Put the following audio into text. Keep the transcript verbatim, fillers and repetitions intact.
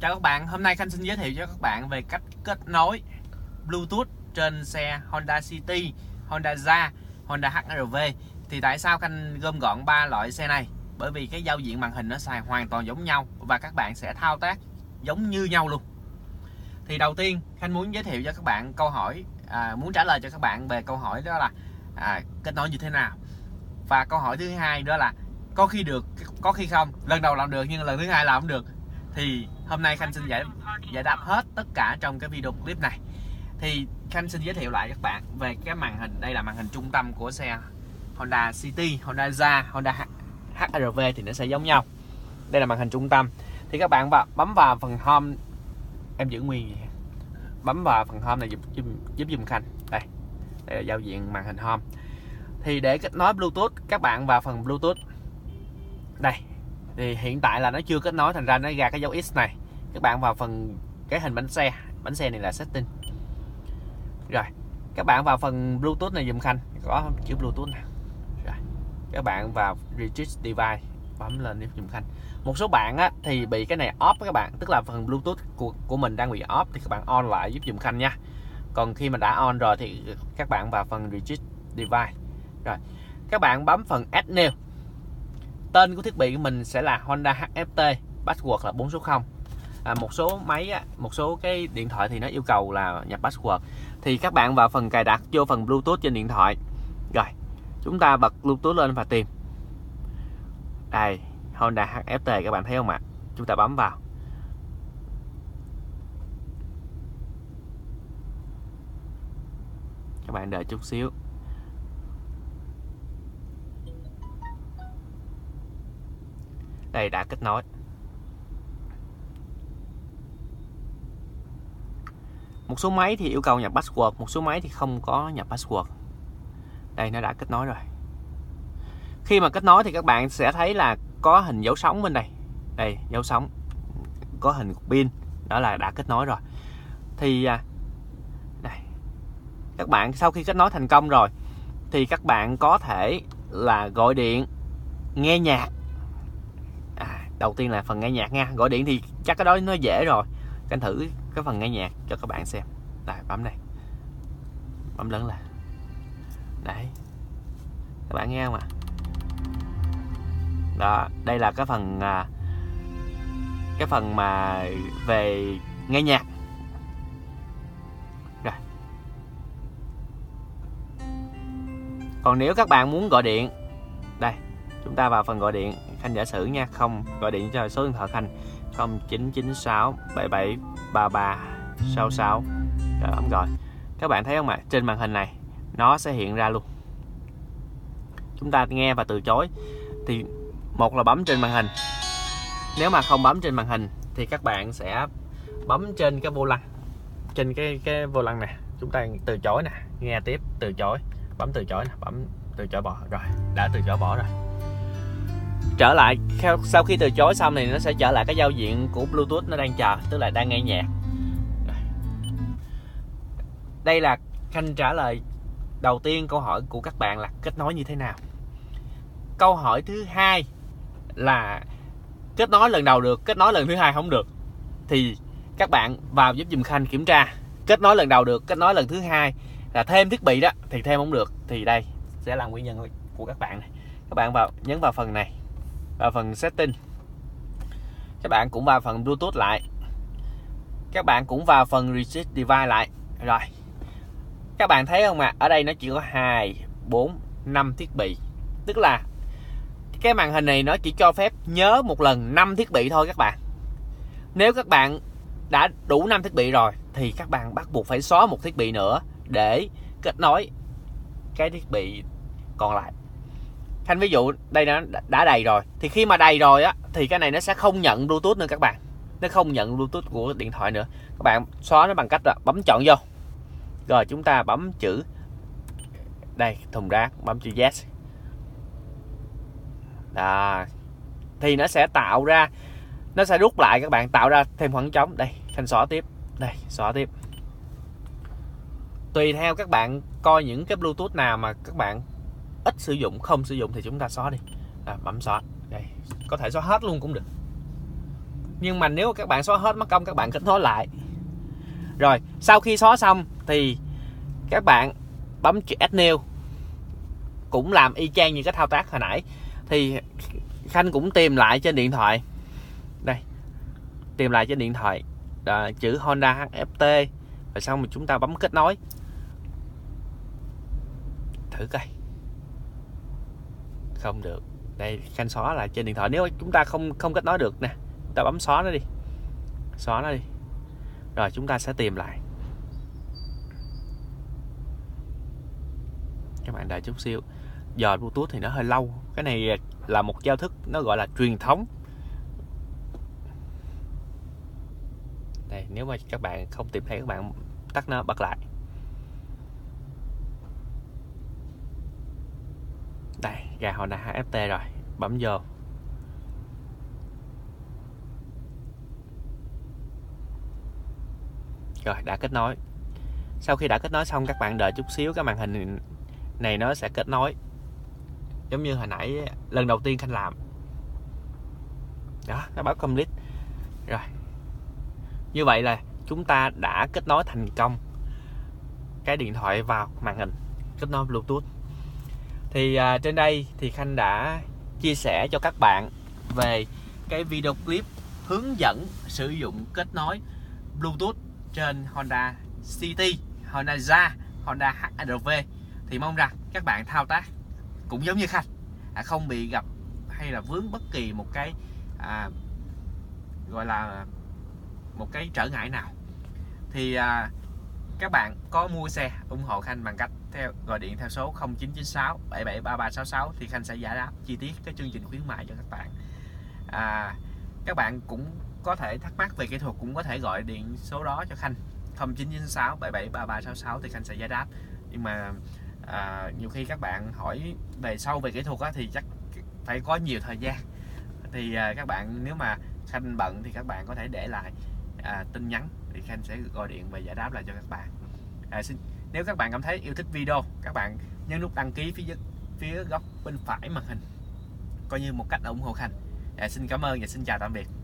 Chào các bạn, hôm nay Khanh xin giới thiệu cho các bạn về cách kết nối Bluetooth trên xe Honda City, Honda Jazz, Honda hát rờ vê. Thì tại sao Khanh gom gọn ba loại xe này? Bởi vì cái giao diện màn hình nó xài hoàn toàn giống nhau và các bạn sẽ thao tác giống như nhau luôn. Thì đầu tiên Khanh muốn giới thiệu cho các bạn câu hỏi, à, muốn trả lời cho các bạn về câu hỏi đó là à, kết nối như thế nào. Và câu hỏi thứ hai đó là có khi được, có khi không. Lần đầu làm được nhưng lần thứ hai làm không được. Thì hôm nay Khanh xin giải, giải đáp hết tất cả trong cái video clip này. Thì Khanh xin giới thiệu lại các bạn về cái màn hình. Đây là màn hình trung tâm của xe Honda City, Honda Jazz, Honda hát rờ vê thì nó sẽ giống nhau. Đây là màn hình trung tâm. Thì các bạn bấm vào phần Home. Em giữ nguyên vậy. Bấm vào phần Home này giúp, giúp, giúp dùm Khanh. Đây, đây là giao diện màn hình Home. Thì để kết nối Bluetooth, các bạn vào phần Bluetooth. Đây, thì hiện tại là nó chưa kết nối, thành ra nó ra cái dấu X này. Các bạn vào phần cái hình bánh xe, bánh xe này là setting. Rồi, các bạn vào phần Bluetooth này dùm Khanh, có chữ Bluetooth nè. Rồi, các bạn vào Register Device, bấm lên dùm Khanh. Một số bạn á, thì bị cái này off các bạn, tức là phần Bluetooth của, của mình đang bị off thì các bạn on lại giúp dùm Khanh nha. Còn khi mình đã on rồi thì các bạn vào phần Register Device. Rồi, các bạn bấm phần Add New. Tên của thiết bị của mình sẽ là Honda hát ép tê, password là bốn số không. À, một số máy, một số cái điện thoại thì nó yêu cầu là nhập password. Thì các bạn vào phần cài đặt, vô phần Bluetooth trên điện thoại. Rồi, chúng ta bật Bluetooth lên và tìm. Đây, Honda hát ép tê các bạn thấy không ạ? Chúng ta bấm vào. Các bạn đợi chút xíu. Đây đã kết nối. Một số máy thì yêu cầu nhập password, một số máy thì không có nhập password. Đây nó đã kết nối rồi. Khi mà kết nối thì các bạn sẽ thấy là có hình dấu sóng bên đây. Đây dấu sóng, có hình pin, đó là đã kết nối rồi. Thì đây, các bạn sau khi kết nối thành công rồi thì các bạn có thể là gọi điện, nghe nhạc. Đầu tiên là phần nghe nhạc nha. Gọi điện thì chắc cái đó nó dễ rồi. Anh thử cái phần nghe nhạc cho các bạn xem. Đây, bấm đây. Bấm lớn là. Đấy. Các bạn nghe không ạ? Đó, đây là cái phần cái phần mà về nghe nhạc. Rồi. Còn nếu các bạn muốn gọi điện, đây, chúng ta vào phần gọi điện. Khanh giả sử nha, không gọi điện cho số điện thoại Khanh không chín chín sáu bảy bảy ba ba sáu sáu. Rồi bấm gọi. Các bạn thấy không ạ? Trên màn hình này nó sẽ hiện ra luôn. Chúng ta nghe và từ chối thì một là bấm trên màn hình. Nếu mà không bấm trên màn hình thì các bạn sẽ bấm trên cái vô lăng. Trên cái cái vô lăng nè, chúng ta từ chối nè, nghe tiếp, từ chối, bấm từ chối nè, bấm từ chối bỏ. Rồi, đã từ chối bỏ rồi. Trở lại sau khi từ chối xong thì nó sẽ trở lại cái giao diện của Bluetooth, nó đang chờ, tức là đang nghe nhạc. Đây là Khanh trả lời đầu tiên câu hỏi của các bạn là kết nối như thế nào. Câu hỏi thứ hai là kết nối lần đầu được, kết nối lần thứ hai không được. Thì các bạn vào giúp dùm Khanh kiểm tra. Kết nối lần đầu được, kết nối lần thứ hai là thêm thiết bị đó thì thêm không được. Thì đây sẽ là nguyên nhân của các bạn này. Các bạn vào nhấn vào phần này, vào phần setting. Các bạn cũng vào phần Bluetooth lại. Các bạn cũng vào phần Register Device lại. Rồi. Các bạn thấy không ạ? À? Ở đây nó chỉ có hai, bốn, năm thiết bị. Tức là cái màn hình này nó chỉ cho phép nhớ một lần năm thiết bị thôi các bạn. Nếu các bạn đã đủ năm thiết bị rồi thì các bạn bắt buộc phải xóa một thiết bị nữa để kết nối cái thiết bị còn lại. Khanh ví dụ đây nó đã đầy rồi. Thì khi mà đầy rồi á thì cái này nó sẽ không nhận Bluetooth nữa các bạn. Nó không nhận Bluetooth của điện thoại nữa. Các bạn xóa nó bằng cách là bấm chọn vô. Rồi chúng ta bấm chữ, đây thùng rác, bấm chữ Yes. Đó. Thì nó sẽ tạo ra, nó sẽ rút lại các bạn, tạo ra thêm khoảng trống. Đây Khanh xóa tiếp. Đây xóa tiếp. Tùy theo các bạn coi những cái Bluetooth nào mà các bạn ít sử dụng, không sử dụng thì chúng ta xóa đi. À, bấm xóa. Đây, có thể xóa hết luôn cũng được. Nhưng mà nếu các bạn xóa hết mất công các bạn kích nối lại. Rồi sau khi xóa xong thì các bạn bấm chữ Add New, cũng làm y chang như cái thao tác hồi nãy. Thì Khanh cũng tìm lại trên điện thoại, đây, tìm lại trên điện thoại à, chữ Honda hát ép tê, rồi xong rồi chúng ta bấm kết nối. Thử coi. Không được. Đây, Khanh xóa lại trên điện thoại. Nếu chúng ta không không kết nối được nè, chúng ta bấm xóa nó đi. Xóa nó đi. Rồi chúng ta sẽ tìm lại. Các bạn đợi chút xíu. Giờ Bluetooth thì nó hơi lâu. Cái này là một giao thức, nó gọi là truyền thống. Đây, nếu mà các bạn không tìm thấy, các bạn tắt nó, bật lại. Đây, gà Honda hát ép tê rồi. Bấm vô. Rồi, đã kết nối. Sau khi đã kết nối xong, các bạn đợi chút xíu, cái màn hình này nó sẽ kết nối giống như hồi nãy lần đầu tiên Khanh làm đó, nó báo complete. Rồi như vậy là chúng ta đã kết nối thành công cái điện thoại vào màn hình, kết nối Bluetooth. Thì à, trên đây thì Khanh đã chia sẻ cho các bạn về cái video clip hướng dẫn sử dụng kết nối Bluetooth trên Honda City, Honda Jazz, Honda hát rờ vê. Thì mong rằng các bạn thao tác cũng giống như Khanh, à, không bị gặp hay là vướng bất kỳ một cái à, gọi là một cái trở ngại nào. Thì à, các bạn có mua xe ủng hộ Khanh bằng cách theo gọi điện theo số không chín chín sáu bảy bảy ba ba sáu sáu thì Khanh sẽ giải đáp chi tiết cái chương trình khuyến mại cho các bạn. À, các bạn cũng có thể thắc mắc về kỹ thuật cũng có thể gọi điện số đó cho Khanh không chín chín sáu bảy bảy ba ba sáu sáu thì Khanh sẽ giải đáp. Nhưng mà à, nhiều khi các bạn hỏi về sâu về kỹ thuật á, thì chắc phải có nhiều thời gian. Thì à, các bạn nếu mà Khanh bận thì các bạn có thể để lại à, tin nhắn thì Khanh sẽ gọi điện và giải đáp lại cho các bạn. à, xin, Nếu các bạn cảm thấy yêu thích video, các bạn nhấn nút đăng ký phía, phía góc bên phải màn hình, coi như một cách ủng hộ Khanh. à, Xin cảm ơn và xin chào tạm biệt.